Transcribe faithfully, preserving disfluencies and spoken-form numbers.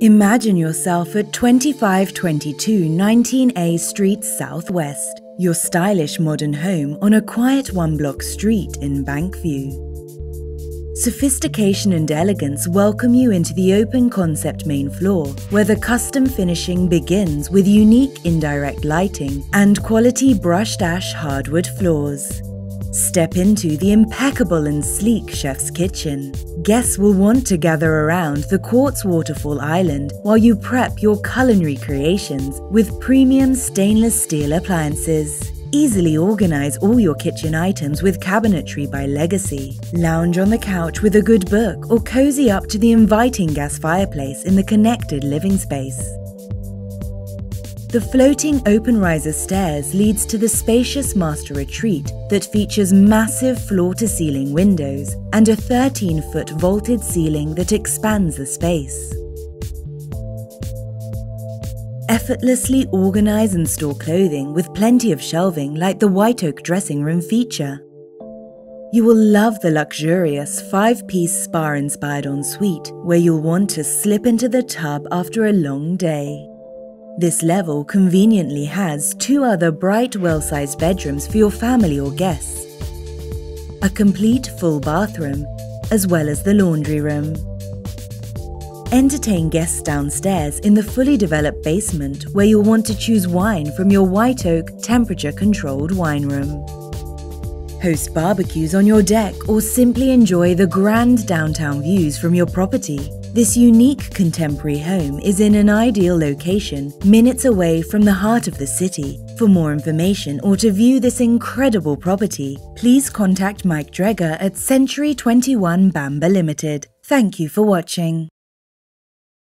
Imagine yourself at twenty-five twenty-two nineteen A Street Southwest, your stylish modern home on a quiet one-block street in Bankview. Sophistication and elegance welcome you into the open concept main floor, where the custom finishing begins with unique indirect lighting and quality brushed ash hardwood floors. Step into the impeccable and sleek chef's kitchen. Guests will want to gather around the quartz waterfall island while you prep your culinary creations with premium stainless steel appliances. Easily organize all your kitchen items with cabinetry by Legacy. Lounge on the couch with a good book or cozy up to the inviting gas fireplace in the connected living space. The floating open riser stairs leads to the spacious master retreat that features massive floor-to-ceiling windows and a thirteen-foot vaulted ceiling that expands the space. Effortlessly organize and store clothing with plenty of shelving like the White Oak dressing room feature. You will love the luxurious five-piece spa-inspired ensuite where you'll want to slip into the tub after a long day. This level conveniently has two other bright, well-sized bedrooms for your family or guests, a complete full bathroom, as well as the laundry room. Entertain guests downstairs in the fully developed basement where you'll want to choose wine from your White Oak temperature-controlled wine room. Host barbecues on your deck or simply enjoy the grand downtown views from your property. This unique contemporary home is in an ideal location, minutes away from the heart of the city. For more information or to view this incredible property, please contact Mike Dreger at Century twenty-one Bamber Limited. Thank you for watching.